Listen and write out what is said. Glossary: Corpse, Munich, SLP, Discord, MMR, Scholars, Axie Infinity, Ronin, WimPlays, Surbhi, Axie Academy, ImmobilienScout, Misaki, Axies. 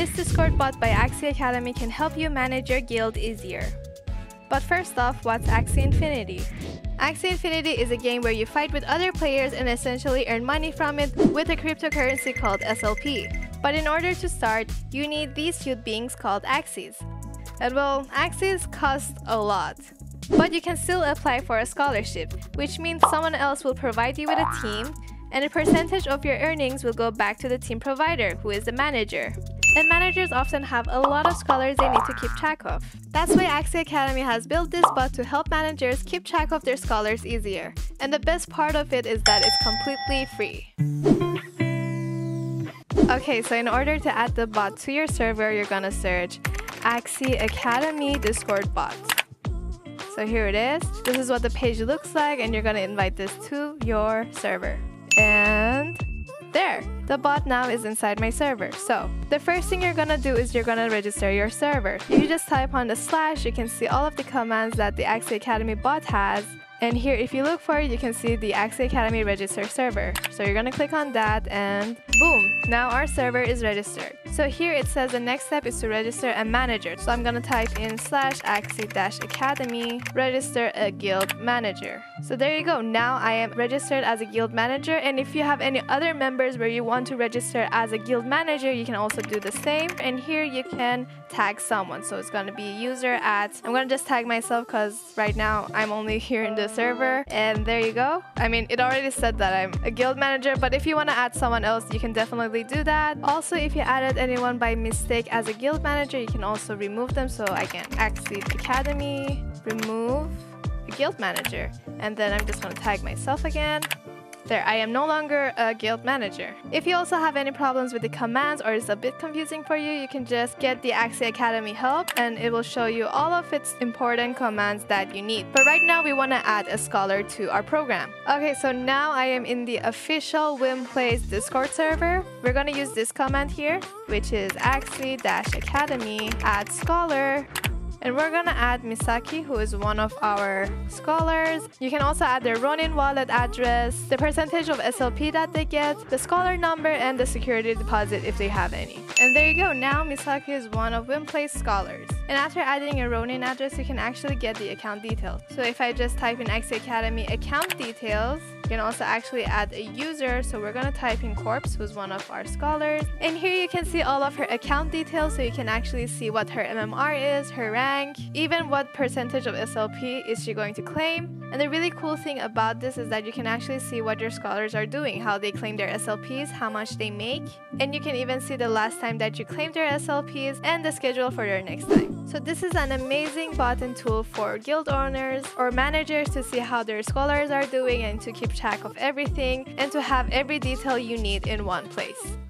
This Discord bot by Axie Academy can help you manage your guild easier. But first off, what's Axie Infinity? Axie Infinity is a game where you fight with other players and essentially earn money from it with a cryptocurrency called SLP. But in order to start, you need these cute beings called Axies. And well, Axies cost a lot. But you can still apply for a scholarship, which means someone else will provide you with a team, and a percentage of your earnings will go back to the team provider, who is the manager. And managers often have a lot of scholars they need to keep track of. That's why Axie Academy has built this bot to help managers keep track of their scholars easier. And the best part of it is that it's completely free. Okay, so in order to add the bot to your server, you're gonna search Axie Academy Discord bot. So here it is. This is what the page looks like, and you're gonna invite this to your server. And there, the bot now is inside my server. So the first thing you're gonna do is you're gonna register your server. You just type on the slash, you can see all of the commands that the Axie Academy bot has. And here, if you look for it, you can see the Axie Academy register server. So you're gonna click on that and boom, now our server is registered. So here it says the next step is to register a manager. So I'm gonna type in /axie-academy register a guild manager. So there you go, now I am registered as a guild manager. And if you have any other members where you want to register as a guild manager, you can also do the same. And here you can tag someone. So it's gonna be user at, I'm gonna just tag myself because right now I'm only here in this server, and there you go. I mean, it already said that I'm a guild manager, but if you want to add someone else, you can definitely do that. Also, if you added anyone by mistake as a guild manager, you can also remove them. So again, Axie Academy, remove a guild manager, and then I'm just going to tag myself again. There, I am no longer a guild manager. If you also have any problems with the commands or it's a bit confusing for you, you can just get the Axie Academy help and it will show you all of its important commands that you need. But right now we want to add a scholar to our program. Okay, so now I am in the official WimPlays Discord server. We're going to use this command here, which is Axie-Academy add scholar. And we're gonna add Misaki, who is one of our scholars. You can also add their Ronin wallet address, the percentage of SLP that they get, the scholar number, and the security deposit if they have any. And there you go, now Misaki is one of WimPlays scholars. And after adding a Ronin address, you can actually get the account details. So if I just type in Axie Academy account details, you can also actually add a user, so we're gonna type in Corpse, who's one of our scholars. And here you can see all of her account details, so you can actually see what her MMR is, her rank, even what percentage of SLP is she going to claim. And the really cool thing about this is that you can actually see what your scholars are doing, how they claim their SLPs, how much they make, and you can even see the last time that you claimed their SLPs and the schedule for their next time. So this is an amazing bot and tool for guild owners or managers to see how their scholars are doing and to keep track of everything and to have every detail you need in one place.